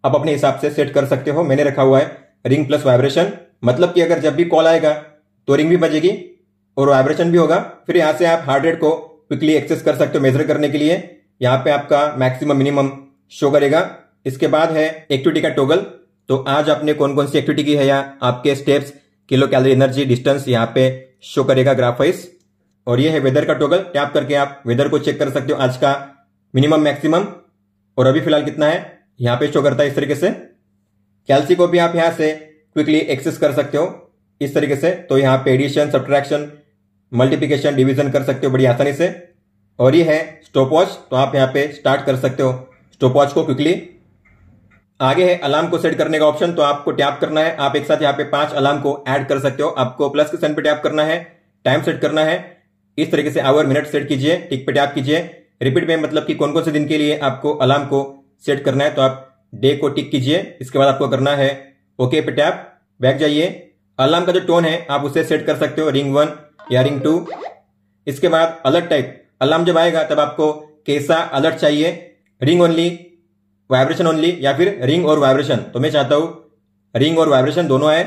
आप अपने हिसाब से सेट कर सकते हो। मैंने रखा हुआ है रिंग प्लस वाइब्रेशन, मतलब कि अगर जब भी कॉल आएगा तो रिंग भी बजेगी और वाइब्रेशन भी होगा। फिर यहाँ से आप हार्ट रेट को क्विकली एक्सेस कर सकते हो मेजर करने के लिए। यहाँ पे आपका मैक्सिमम मिनिमम शो करेगा। इसके बाद है एक्टिविटी का टॉगल। तो आज आपने कौन कौन सी एक्टिविटी की है या आपके steps, kilo calorie, energy, distance यहाँ पे शो करेगा ग्राफ वाइज। और ये है वेदर का टॉगल, टैप करके आप वेदर को चेक कर सकते हो आज का मिनिमम मैक्सिमम और अभी फिलहाल कितना है यहाँ पे शो करता है इस तरीके से। कैल्सी को भी आप यहाँ से क्विकली एक्सेस कर सकते हो इस तरीके से। तो यहाँ पे एडिशन, सब्ट्रैक्शन, मल्टीप्लीकेशन, डिविजन कर सकते हो बड़ी आसानी से। और ये है स्टॉप वॉच, तो आप यहाँ पे स्टार्ट कर सकते हो स्टॉप वॉच को क्विकली। आगे है अलार्म को सेट करने का ऑप्शन। तो आपको टैप करना है, आप एक साथ यहाँ पे 5 अलार्म को ऐड कर सकते हो। आपको प्लस के साइन पे टैप करना है, टाइम सेट करना है इस तरीके से, आवर मिनट सेट कीजिए, टिक पे टैप कीजिए। रिपीट में मतलब कि कौन कौन से दिन के लिए आपको अलार्म को सेट करना है, तो आप डे को टिक कीजिए। इसके बाद आपको करना है ओके पे टैप, बैक जाइए। अलार्म का जो टोन है आप उसे सेट कर सकते हो, रिंग 1 या रिंग 2। इसके बाद अलर्ट टाइप, अलार्म जब आएगा तब आपको कैसा अलर्ट चाहिए, रिंग ओनली, वाइब्रेशन ओनली या फिर रिंग और वाइब्रेशन। तो मैं चाहता हूं रिंग और वाइब्रेशन दोनों आए।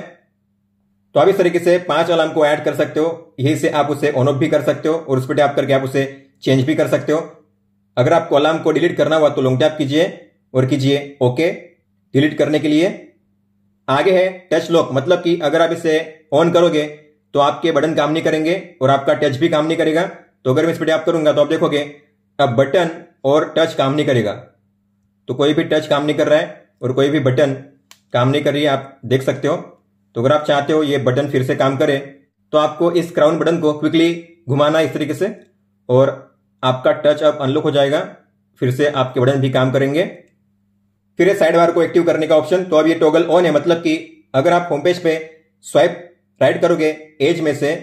तो आप इस तरीके से 5 अलार्म को ऐड कर सकते हो। यही से आप उसे ऑन ऑफ भी कर सकते हो और उस पर टैप करके आप उसे चेंज भी कर सकते हो। अगर आपको अलार्म को डिलीट करना हुआ तो लॉन्ग टैप कीजिए और कीजिए ओके। डिलीट करने के लिए आगे है टच लॉक, मतलब कि अगर आप इसे ऑन करोगे तो आपके बटन काम नहीं करेंगे और आपका टच भी काम नहीं करेगा। तो अगर मैं इस पर टैप करूंगा तो आप देखोगे अब बटन और टच काम नहीं करेगा। तो कोई भी टच काम नहीं कर रहा है और कोई भी बटन काम नहीं कर रही है, आप देख सकते हो। तो अगर आप चाहते हो ये बटन फिर से काम करे तो आपको इस क्राउन बटन को क्विकली घुमाना इस तरीके से, और आपका टच अब अनलॉक हो जाएगा, फिर से आपके बटन भी काम करेंगे। फिर ये साइड बार को एक्टिव करने का ऑप्शन, तो अब ये टॉगल ऑन है, मतलब कि अगर आप होम पेज पे स्वाइप राइट करोगे एज में से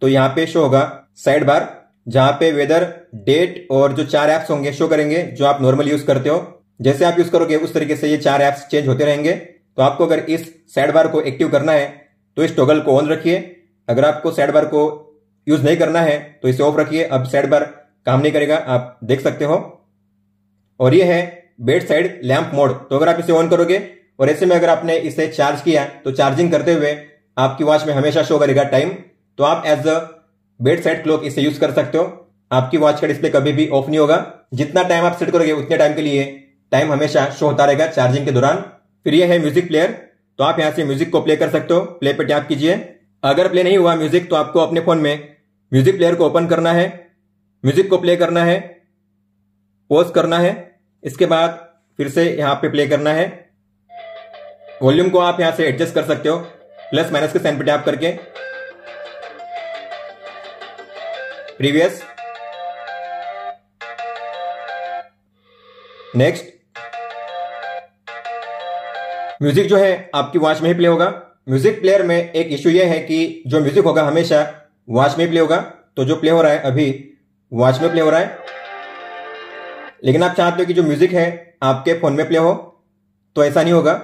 तो यहाँ पे शो होगा साइड बार, जहां पे वेदर, डेट और जो चार एप्स होंगे शो करेंगे जो आप नॉर्मल यूज करते हो। जैसे आप यूज करोगे उस तरीके से ये चार एप्स चेंज होते रहेंगे। तो आपको अगर इस साइड बार को एक्टिव करना है तो इस टॉगल को ऑन रखिए, अगर आपको साइड बार को यूज नहीं करना है तो इसे ऑफ रखिए। अब साइड बार काम नहीं करेगा, आप देख सकते हो। और ये है बेड साइड लैंप मोड, तो अगर आप इसे ऑन करोगे और ऐसे में अगर आपने इसे चार्ज किया तो चार्जिंग करते हुए आपकी वॉच में हमेशा शो करेगा टाइम। तो आप as a bed side clock इसे यूज कर सकते हो, आपकी वॉच का डिस्प्ले कभी भी ऑफ नहीं होगा। जितना टाइम आप सेट करोगे उतने टाइम के लिए टाइम हमेशा शो होता रहेगा चार्जिंग के दौरान। फिर यह है म्यूजिक प्लेयर, तो आप यहाँ से म्यूजिक को प्ले कर सकते हो, प्ले पे टैप कीजिए। अगर प्ले नहीं हुआ म्यूजिक तो आपको अपने फोन में म्यूजिक प्लेयर को ओपन करना है, म्यूजिक को प्ले करना है, पॉज करना है, इसके बाद फिर से यहाँ पे प्ले करना है। वॉल्यूम को आप यहाँ से एडजस्ट कर सकते हो प्लस माइनस के साइन पे टैप करके, प्रीवियस, नेक्स्ट। म्यूजिक जो है आपकी वॉच में ही प्ले होगा। म्यूजिक प्लेयर में एक इश्यू यह है कि जो म्यूजिक होगा हमेशा वॉच में प्ले होगा, तो जो प्ले हो रहा है अभी वॉच में प्ले हो रहा है, लेकिन आप चाहते हो कि जो म्यूजिक है आपके फोन में प्ले हो तो ऐसा नहीं होगा।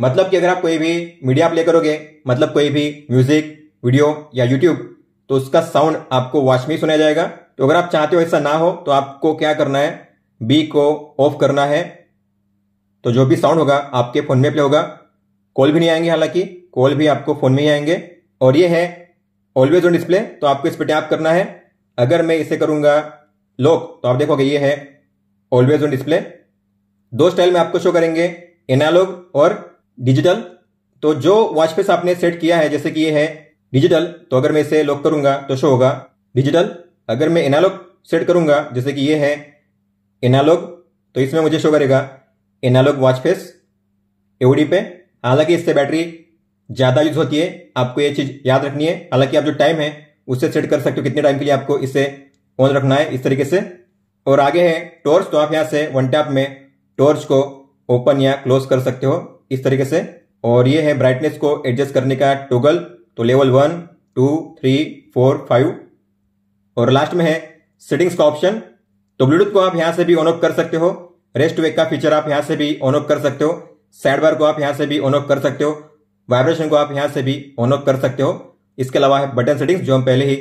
मतलब कि अगर आप कोई भी मीडिया प्ले करोगे, मतलब कोई भी म्यूजिक वीडियो या यूट्यूब, तो उसका साउंड आपको वॉच में ही सुना जाएगा। तो अगर आप चाहते हो ऐसा ना हो तो आपको क्या करना है, बी को ऑफ करना है, तो जो भी साउंड होगा आपके फोन में प्ले होगा। कॉल भी नहीं आएंगे, हालांकि कॉल भी आपको फोन में ही आएंगे। और ये है ऑलवेज ऑन डिस्प्ले, तो आपको इस पर टैप करना है। अगर मैं इसे करूंगा लॉक तो आप देखोगे ये है ऑलवेज ऑन डिस्प्ले। दो स्टाइल में आपको शो करेंगे, एनालॉग और डिजिटल। तो जो वॉच पे आपने सेट किया है, जैसे कि ये है डिजिटल, तो अगर मैं इसे लॉक करूंगा तो शो होगा डिजिटल। अगर मैं एनालॉग सेट करूंगा, जैसे कि ये है एनालॉग, तो इसमें मुझे शो करेगा एनालॉग वॉच फेस एओडी पे। हालांकि इससे बैटरी ज्यादा यूज होती है, आपको ये चीज याद रखनी है। हालांकि आप जो टाइम है उससे सेट कर सकते हो कितने टाइम के लिए आपको इसे ऑन रखना है, इस तरीके से। और आगे है टॉर्च, तो आप यहां से वन टैप में टॉर्च को ओपन या क्लोज कर सकते हो इस तरीके से। और ये है ब्राइटनेस को एडजस्ट करने का टॉगल, तो लेवल 1, 2, 3, 4, 5। और लास्ट में है सेटिंग्स का ऑप्शन, तो ब्लूटूथ को आप यहां से भी ऑन ऑफ कर सकते हो, रेस्ट वेक का फीचर आप यहां से भी ऑन ऑफ कर सकते हो, साइड बार को आप यहां से भी ऑन ऑफ कर सकते हो, वाइब्रेशन को आप यहां से भी ऑन ऑफ कर सकते हो। इसके अलावा है बटन सेटिंग्स, जो हम पहले ही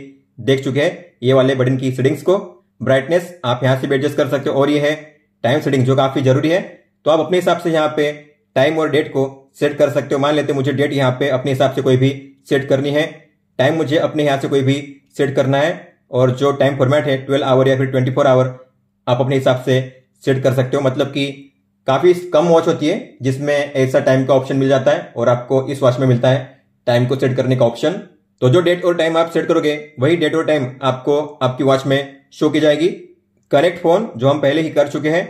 देख चुके हैं ये वाले बटन की सेटिंग्स को। ब्राइटनेस आप यहां से भी एडजस्ट कर सकते हो। और ये है टाइम सेटिंग, जो काफी जरूरी है। तो आप अपने हिसाब से यहाँ पे टाइम और डेट को सेट कर सकते हो। मान लेते हैं मुझे डेट यहाँ पे अपने हिसाब से कोई भी सेट करनी है, टाइम मुझे अपने यहाँ से कोई भी सेट करना है, और जो टाइम फॉर्मेट है 12 आवर या फिर 24 आवर आप अपने हिसाब से सेट कर सकते हो। मतलब कि काफी कम वॉच होती है जिसमें ऐसा टाइम का ऑप्शन मिल जाता है, और आपको इस वॉच में मिलता है टाइम को सेट करने का ऑप्शन। तो जो डेट और टाइम आप सेट करोगे वही डेट और टाइम आपको आपकी वॉच में शो की जाएगी। कनेक्ट फोन जो हम पहले ही कर चुके हैं,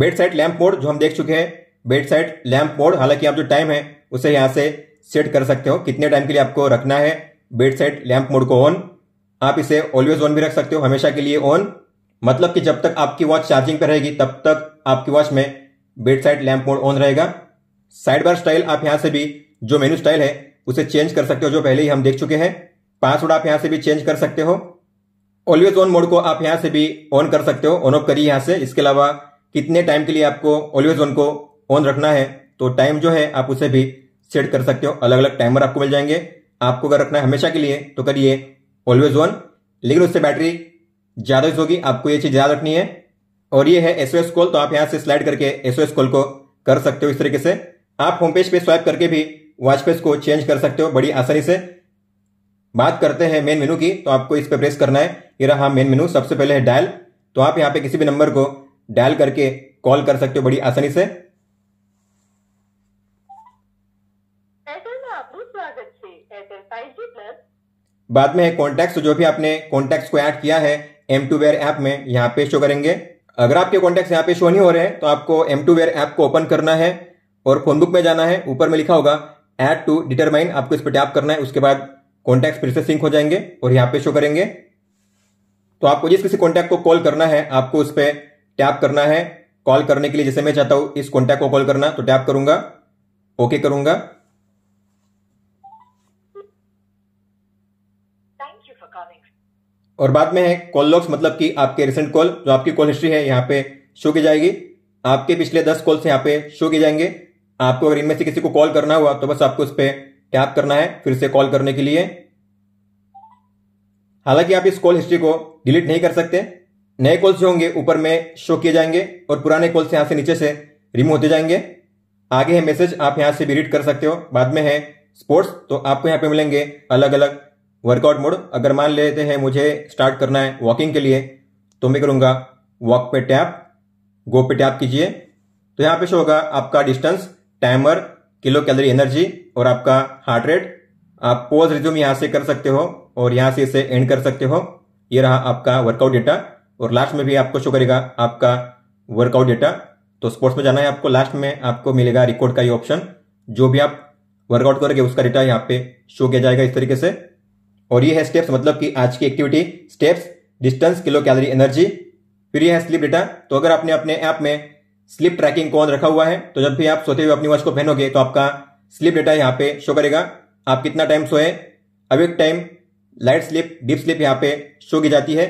बेड साइड लैंप मोड जो हम देख चुके हैं, बेड साइड लैंप मोड, हालांकि आप जो टाइम है उसे यहाँ से सेट कर सकते हो कितने टाइम के लिए आपको रखना है बेड साइड लैंप मोड को ऑन। आप इसे ऑलवेज ऑन भी रख सकते हो, हमेशा के लिए ऑन, मतलब कि जब तक आपकी वॉच चार्जिंग पर रहेगी तब तक आपकी वॉच में bed side lamp mode on रहेगा। साइड बार स्टाइल आप यहाँ से भी जो मेन्यू स्टाइल है उसे चेंज कर सकते हो, जो पहले ही हम देख चुके हैं। पासवर्ड आप यहाँ से भी चेंज कर सकते हो। ऑलवेज ऑन मोड को आप यहाँ से भी ऑन कर सकते हो, ऑन ऑफ करिए यहाँ से। इसके अलावा कितने टाइम के लिए आपको ऑलवेज ऑन को ऑन रखना है, तो टाइम जो है आप उसे भी सेट कर सकते हो। अलग अलग टाइमर आपको मिल जाएंगे, आपको अगर रखना है हमेशा के लिए तो करिए ऑलवेज ऑन, लेकिन उससे बैटरी ज्यादा यूज होगी, आपको ये चीज याद रखनी है। और ये है एसओएस कॉल, तो आप यहाँ से स्लाइड करके एसओएस कॉल को कर सकते हो इस तरीके से। आप होम पेज पे स्वाइप करके भी वॉच पेज को चेंज कर सकते हो बड़ी आसानी से। बात करते हैं मेन मेनू की, तो आपको इस पर प्रेस करना है, ये रहा मेन मेनू। सबसे पहले है डायल, तो आप यहाँ पे किसी भी नंबर को डायल करके कॉल कर सकते हो बड़ी आसानी से। बाद में कॉन्टैक्ट, जो भी आपने कॉन्टैक्ट को ऐड किया है M2Wear ऐप में, यहाँ पे शो करेंगे। अगर आपके कॉन्टैक्ट यहाँ पे शो नहीं हो रहे हैं तो आपको M2Wear ऐप को ओपन करना है और फोनबुक में जाना है। ऊपर में लिखा होगा ऐड टू डिटरमाइन, आपको इस पर टैप करना है। उसके बाद कॉन्टैक्ट फिर से सिंक हो जाएंगे और यहाँ पे शो करेंगे। तो आपको जिस किसी कॉन्टैक्ट को कॉल करना है आपको उस पर टैप करना है। कॉल करने के लिए जैसे मैं चाहता हूँ इस कॉन्टैक्ट को कॉल करना, तो टैप करूंगा, ओके करूंगा। और बाद में है कॉल लॉग्स, मतलब कि आपके रिसेंट कॉल, जो आपकी कॉल हिस्ट्री है यहाँ पे शो की जाएगी। आपके पिछले 10 कॉल्स यहाँ पे शो किए जाएंगे। आपको अगर इनमें से किसी को कॉल करना हुआ तो बस आपको उस पर टैप करना है फिर से कॉल करने के लिए। हालांकि आप इस कॉल हिस्ट्री को डिलीट नहीं कर सकते। नए कॉल्स जो होंगे ऊपर में शो किए जाएंगे और पुराने कॉल्स यहाँ से नीचे से रिमूव होते जाएंगे। आगे है मैसेज, आप यहाँ से भी रीड कर सकते हो। बाद में है स्पोर्ट्स, तो आपको यहाँ पे मिलेंगे अलग अलग वर्कआउट मोड। अगर मान लेते हैं मुझे स्टार्ट करना है वॉकिंग के लिए, तो मैं करूंगा वॉक पे टैप, गो पे टैप कीजिए। तो यहाँ पे शो होगा आपका distance, timer, kilo calorie energy और आपका हार्ट रेट। आप पॉज रिज्यूम यहाँ से कर सकते हो और यहाँ से इसे एंड कर सकते हो। ये रहा आपका वर्कआउट डेटा। और लास्ट में भी आपको शो करेगा आपका वर्कआउट डेटा। तो स्पोर्ट्स में जाना है आपको, लास्ट में आपको मिलेगा रिकॉर्ड का ये ऑप्शन। जो भी आप वर्कआउट करोगे उसका डेटा यहाँ पे शो किया जाएगा इस तरीके से। और ये है स्टेप्स, मतलब कि आज की activity, steps, distance, kilo calorie energy. फिर ये है स्लीप डेटा। तो अगर आपने अपने ऐप में स्लीप ट्रैकिंग को ऑन रखा हुआ है तो जब भी आप सोते हुए अपनी वॉच को पहनोगे तो आपका स्लीप डेटा यहाँ पे शो करेगा। आप कितना टाइम सोए, awake time, light sleep, deep sleep यहाँ पे शो की जाती है।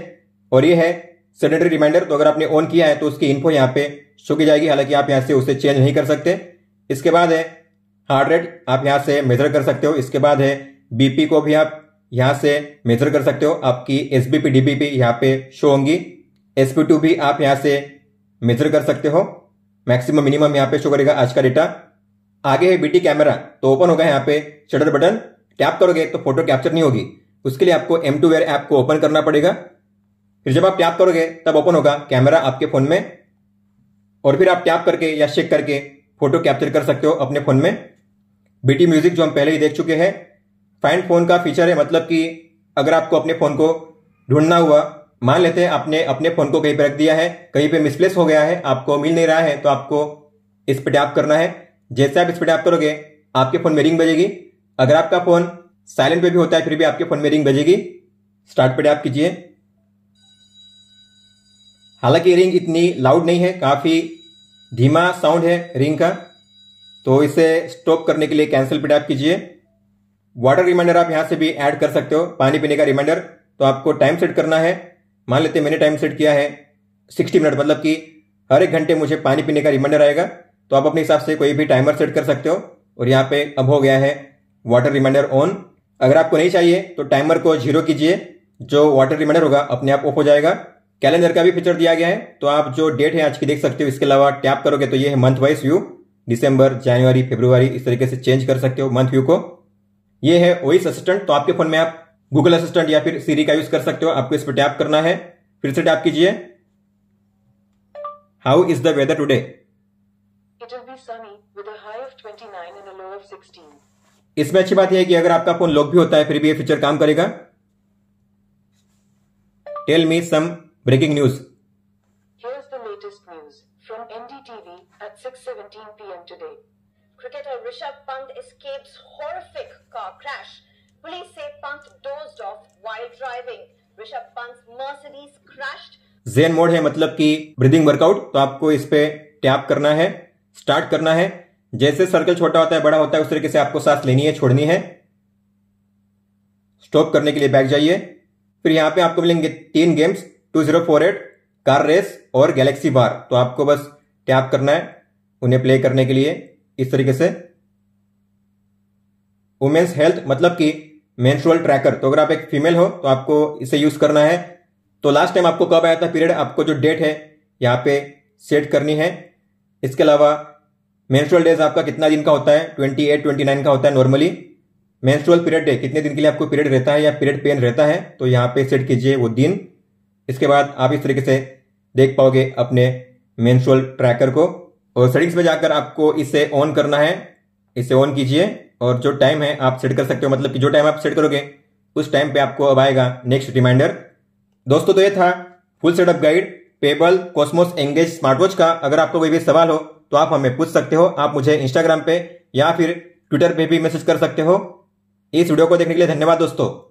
और ये है सेडेंटरी रिमाइंडर। तो अगर आपने ऑन किया है तो उसकी इन्फो यहाँ पे शो की जाएगी, हालांकि आप यहाँ से उसे चेंज नहीं कर सकते। इसके बाद है हार्ट रेट, आप यहाँ से मेजर कर सकते हो। इसके बाद है बीपी को भी आप यहाँ से मेजर कर सकते हो। आपकी SBP, DBP यहाँ पे शो होंगी। SP2 भी आप यहाँ से मेजर कर सकते हो। मैक्सिमम मिनिमम यहाँ पे शो करेगा आज का डेटा। आगे है BT कैमरा, तो ओपन होगा यहाँ पे शटर बटन। टैप करोगे तो फोटो कैप्चर नहीं होगी, उसके लिए आपको M2Wear ऐप को ओपन करना पड़ेगा। फिर जब आप टैप करोगे तब ओपन होगा कैमरा आपके फोन में, और फिर आप टैप करके या चेक करके फोटो कैप्चर कर सकते हो अपने फोन में। BT म्यूजिक जो हम पहले ही देख चुके हैं। फाइंड फोन का फीचर है, मतलब कि अगर आपको अपने फोन को ढूंढना हुआ, मान लेते हैं आपने अपने फोन को कहीं पर रख दिया है, कहीं पे मिसप्लेस हो गया है, आपको मिल नहीं रहा है, तो आपको इस पर टैप करना है। जैसे आप इस पर टैप करोगे आपके फोन में रिंग बजेगी। अगर आपका फोन साइलेंट पे भी होता है फिर भी आपके फोन में रिंग बजेगी। स्टार्ट पे टैप कीजिए। हालांकि रिंग इतनी लाउड नहीं है, काफी धीमा साउंड है रिंग का, तो इसे स्टॉप करने के लिए कैंसिल पे टैप कीजिए। वाटर रिमाइंडर आप यहाँ से भी ऐड कर सकते हो, पानी पीने का रिमाइंडर। तो आपको टाइम सेट करना है। मान लेते हैं मैंने टाइम सेट किया है 60 मिनट, मतलब कि हर एक घंटे मुझे पानी पीने का रिमाइंडर आएगा। तो आप अपने हिसाब से कोई भी टाइमर सेट कर सकते हो। और यहाँ पे अब हो गया है वाटर रिमाइंडर ऑन। अगर आपको नहीं चाहिए तो टाइमर को 0 कीजिए, जो वाटर रिमाइंडर होगा अपने आप ऑफ हो जाएगा। कैलेंडर का भी फीचर दिया गया है, तो आप जो डेट है आज की देख सकते हो। इसके अलावा टैप करोगे तो ये है मंथ वाइज व्यू, दिसंबर, जनवरी, फेब्रुवरी, इस तरीके से चेंज कर सकते हो मंथ व्यू को। ये है वॉइस असिस्टेंट, तो आपके फोन में आप गूगल असिस्टेंट या फिर सीरी का यूज कर सकते हो। आपको इस पर टैप करना है, फिर से टैप कीजिए। How is the weather today? It will be sunny with a high of 29 and a low of 16। इसमें अच्छी बात यह है कि अगर आपका फोन लॉक भी होता है फिर भी ये फीचर काम करेगा। Tell me some breaking news. Here is the latest news from NDTV at 6:17 PM today. Cricketer Rishabh Pant escapes horrific car crash. Police say Pant dozed off while driving. Rishabh Pant's Mercedes crashed. Zen mode है, मतलब कि breathing workout। तो आपको इस पे टैप करना है, स्टार्ट करना है। जैसे सर्कल छोटा होता है बड़ा होता है उस तरीके से आपको सांस लेनी है, छोड़नी है। स्टॉप करने के लिए बैक जाइए। फिर यहाँ पे आपको मिलेंगे 3 गेम्स, 2048, कार रेस और गैलेक्सी बार। तो आपको बस टैप करना है उन्हें प्ले करने के लिए इस तरीके से। वुमेन्स हेल्थ, मतलब कि मेंस्ट्रुअल ट्रैकर। तो अगर आप एक फीमेल हो तो आपको इसे यूज करना है। तो लास्ट टाइम आपको कब आया था पीरियड, आपको जो डेट है यहाँ पे सेट करनी है। इसके अलावा मेंस्ट्रुअल डेज आपका कितना दिन का होता है, 28, 29 का होता है नॉर्मली। मेंस्ट्रुअल पीरियड डे, कितने दिन के लिए आपको पीरियड रहता है या पीरियड पेन रहता है, तो यहाँ पे सेट कीजिए वो दिन। इसके बाद आप इस तरीके से देख पाओगे अपने मेंस्ट्रुअल ट्रैकर को, और सेटिंग्स पे जाकर आपको इसे ऑन करना है। इसे ऑन कीजिए और जो टाइम है आप सेट कर सकते हो, मतलब कि जो टाइम आप सेट करोगे उस टाइम पे आपको अब आएगा नेक्स्ट रिमाइंडर। दोस्तों तो ये था full setup guide Pebble Cosmos Engage smart watch का। अगर आपको कोई भी सवाल हो तो आप हमें पूछ सकते हो। आप मुझे इंस्टाग्राम पे या फिर ट्विटर पे भी मैसेज कर सकते हो। इस वीडियो को देखने के लिए धन्यवाद दोस्तों।